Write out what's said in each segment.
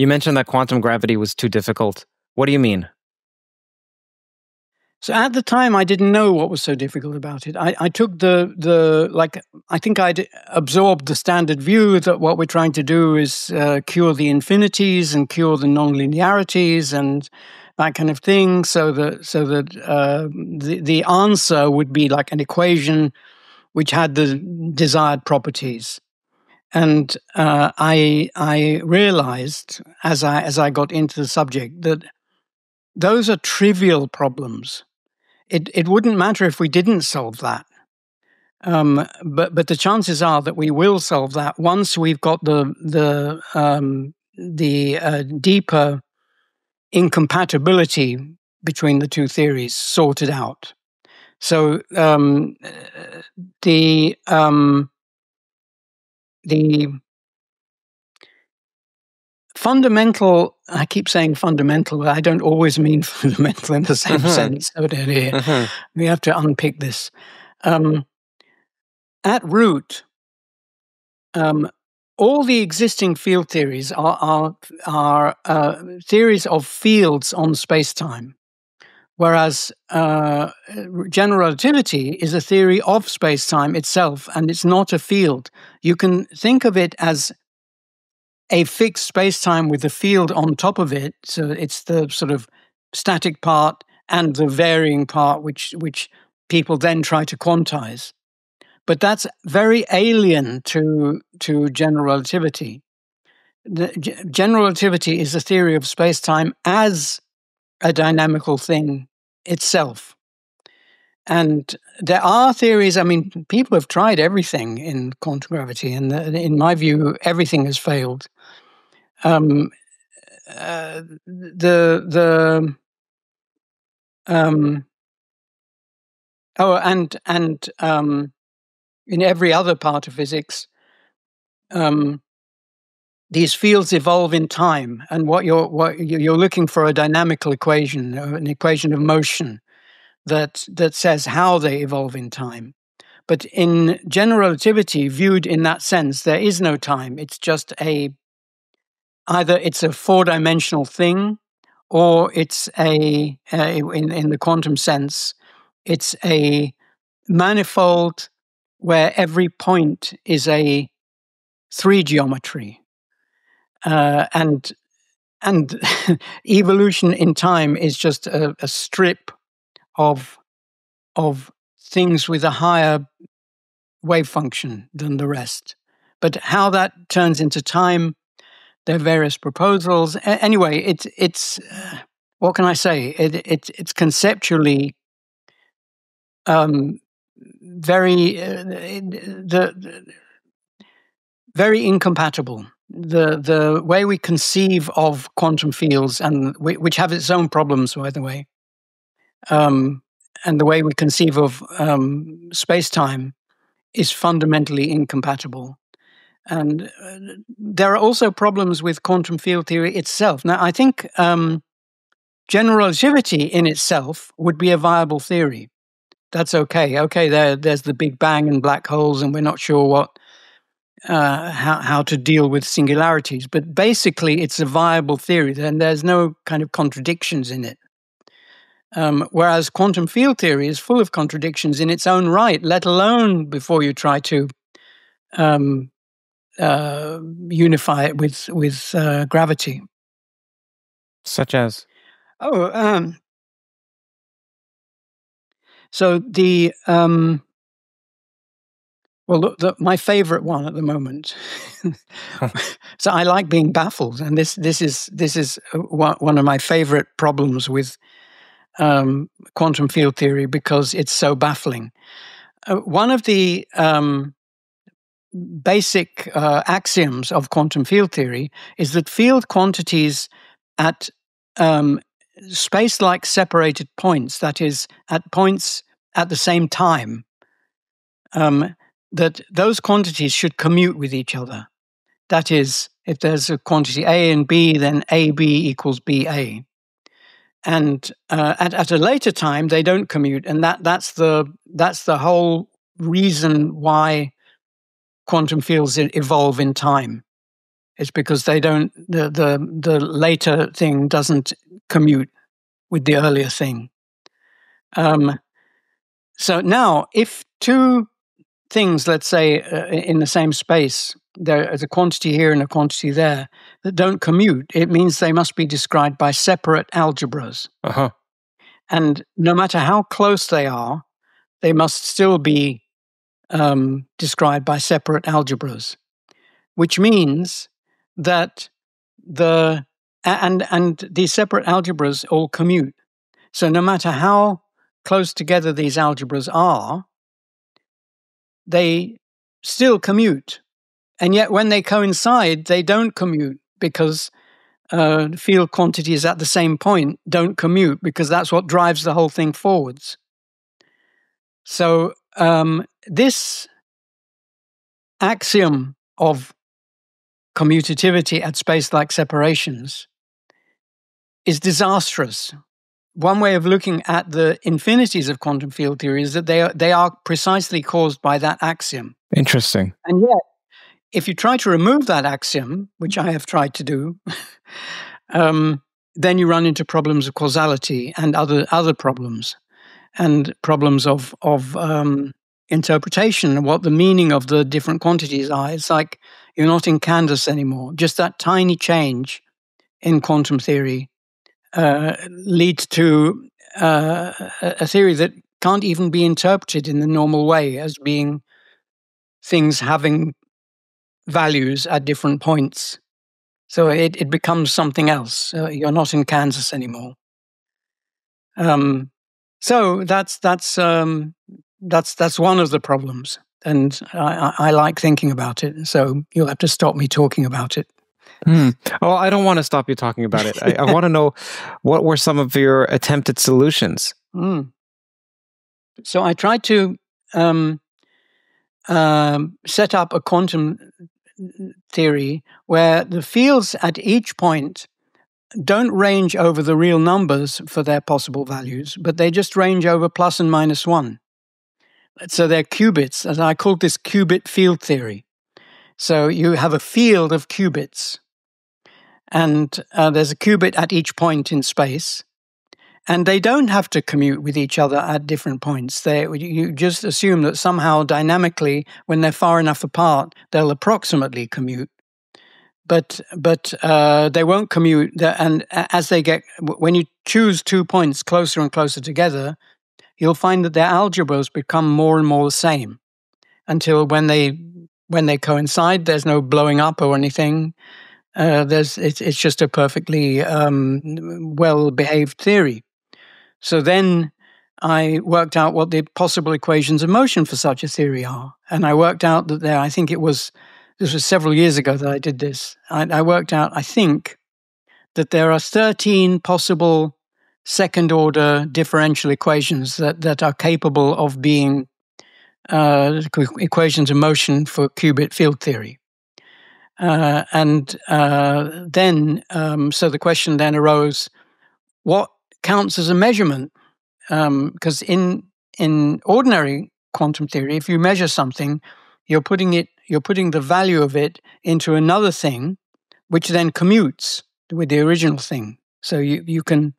You mentioned that quantum gravity was too difficult. What do you mean? So at the time, I didn't know what was so difficult about it. I took I think I'd absorbed the standard view that what we're trying to do is cure the infinities and cure the nonlinearities and that kind of thing, so that the answer would be like an equation which had the desired properties. And I realized as I got into the subject that those are trivial problems. It wouldn't matter if we didn't solve that. But the chances are that we will solve that once we've got the deeper incompatibility between the two theories sorted out. So the fundamental, I keep saying fundamental, but I don't always mean fundamental in the same sense. We have to unpick this. At root, all the existing field theories are theories of fields on space-time, whereas general relativity is a theory of space-time itself, and it's not a field. You can think of it as a fixed space-time with a field on top of it, so it's the sort of static part and the varying part, which people then try to quantize. But that's very alien to general relativity. General relativity is the theory of space-time as a dynamical thing itself. And there are theories, I mean, people have tried everything in quantum gravity, and in my view, everything has failed. In every other part of physics, these fields evolve in time, and what you're looking for a dynamical equation, an equation of motion that says how they evolve in time. But in general relativity, viewed in that sense, there is no time. It's just either it's a four-dimensional thing, or it's in the quantum sense, it's a manifold where every point is a three geometry. And evolution in time is just a strip of things with a higher wave function than the rest. But how that turns into time, there are various proposals. Anyway, it's what can I say? It's conceptually very incompatible. The way we conceive of quantum fields, and which have its own problems, by the way, and the way we conceive of space-time is fundamentally incompatible. And there are also problems with quantum field theory itself. Now, I think general relativity in itself would be a viable theory. That's okay. Okay, there's the Big Bang and black holes, and we're not sure how to deal with singularities. But basically, it's a viable theory, and there's no kind of contradictions in it. Whereas quantum field theory is full of contradictions in its own right, let alone before you try to unify it with gravity. Such as? My favorite one at the moment. So I like being baffled, and this is one of my favorite problems with quantum field theory, because it's so baffling. One of the basic axioms of quantum field theory is that field quantities at space-like separated points, that is, at points at the same time, that those quantities should commute with each other. That is, if there's a quantity A and B, then AB equals BA. And at a later time, they don't commute, and that's the whole reason why quantum fields evolve in time. It's because they don't, the later thing doesn't commute with the earlier thing. So now, if two things, let's say, in the same space, there's a quantity here and a quantity there, that don't commute, it means they must be described by separate algebras. Uh-huh. And no matter how close they are, they must still be described by separate algebras, which means that and these separate algebras all commute. So no matter how close together these algebras are, they still commute. And yet when they coincide, they don't commute because field quantities at the same point don't commute, because that's what drives the whole thing forwards. So this axiom of commutativity at space-like separations is disastrous. One way of looking at the infinities of quantum field theory is that they are precisely caused by that axiom. Interesting. And yet, if you try to remove that axiom, which I have tried to do, then you run into problems of causality and other problems, and problems of interpretation and what the meaning of the different quantities are. It's like you're not in Candace anymore. Just that tiny change in quantum theory leads to a theory that can't even be interpreted in the normal way as being things having values at different points. So it becomes something else. You're not in Kansas anymore. So that's one of the problems, and I like thinking about it. So you'll have to stop me talking about it. Hmm. Oh, I don't want to stop you talking about it. I want to know, what were some of your attempted solutions? Mm. So I tried to set up a quantum theory where the fields at each point don't range over the real numbers for their possible values, but they just range over plus and minus one. So they're qubits, and I called this qubit field theory. So you have a field of qubits, and there's a qubit at each point in space, and they don't have to commute with each other at different points. You just assume that somehow dynamically, when they're far enough apart, they'll approximately commute. But they won't commute. And as they get, when you choose two points closer and closer together, you'll find that their algebras become more and more the same, until when they coincide, there's no blowing up or anything. It's just a perfectly well-behaved theory. So then I worked out what the possible equations of motion for such a theory are. And I worked out that there, I think it was, this was several years ago that I did this. I worked out, I think, that there are 13 possible second-order differential equations that are capable of being equations of motion for qubit field theory. So the question then arose, what counts as a measurement? Because in ordinary quantum theory, if you measure something, you're putting the value of it into another thing, which then commutes with the original thing. So you can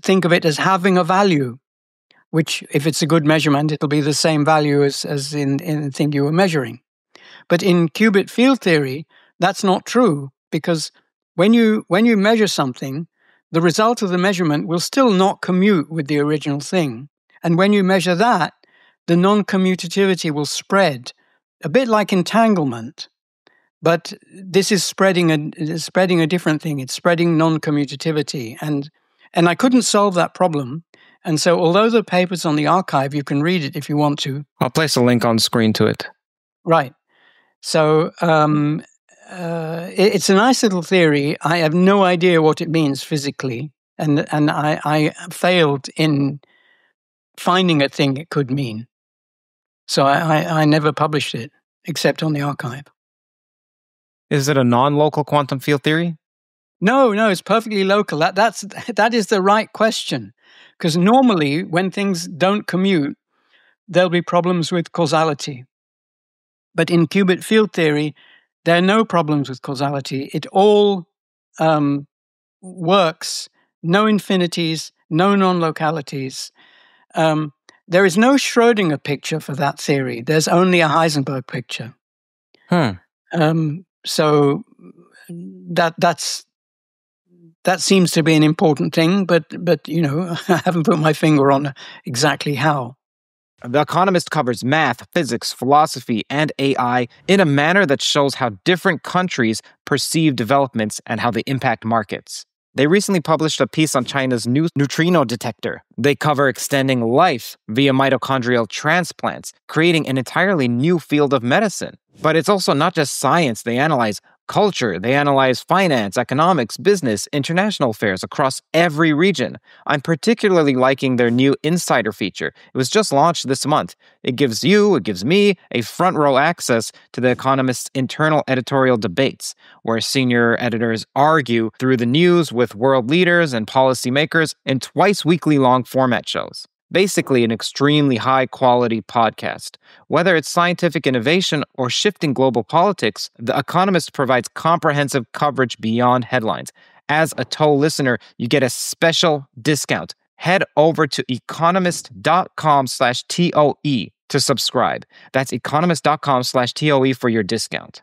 think of it as having a value, which, if it's a good measurement, it'll be the same value as in the thing you were measuring. But in qubit field theory, that's not true, because when you measure something, the result of the measurement will still not commute with the original thing. And when you measure that, the non-commutativity will spread, a bit like entanglement. But this is spreading a different thing. It's spreading non-commutativity. And I couldn't solve that problem. And so although the paper's on the archive, you can read it if you want to. I'll place a link on screen to it. Right. So it's a nice little theory. I have no idea what it means physically, and I failed in finding a thing it could mean. So I never published it, except on the archive. Is it a non-local quantum field theory? No, it's perfectly local. That is the right question, because normally when things don't commute, there'll be problems with causality. But in qubit field theory, There are no problems with causality. It all works. No infinities, no non-localities. There is no Schrödinger picture for that theory. There's only a Heisenberg picture. Huh. So that seems to be an important thing, but you know, I haven't put my finger on exactly how. The Economist covers math, physics, philosophy, and AI in a manner that shows how different countries perceive developments and how they impact markets. They recently published a piece on China's new neutrino detector. They cover extending life via mitochondrial transplants, creating an entirely new field of medicine. But it's also not just science. They analyze culture. They analyze finance, economics, business, international affairs across every region. I'm particularly liking their new Insider feature. It was just launched this month. It gives you, it gives me, a front row access to The Economist's internal editorial debates, where senior editors argue through the news with world leaders and policymakers in twice weekly long format shows. Basically, an extremely high-quality podcast. Whether it's scientific innovation or shifting global politics, The Economist provides comprehensive coverage beyond headlines. As a Toll listener, you get a special discount. Head over to economist.com/TOE to subscribe. That's economist.com/TOE for your discount.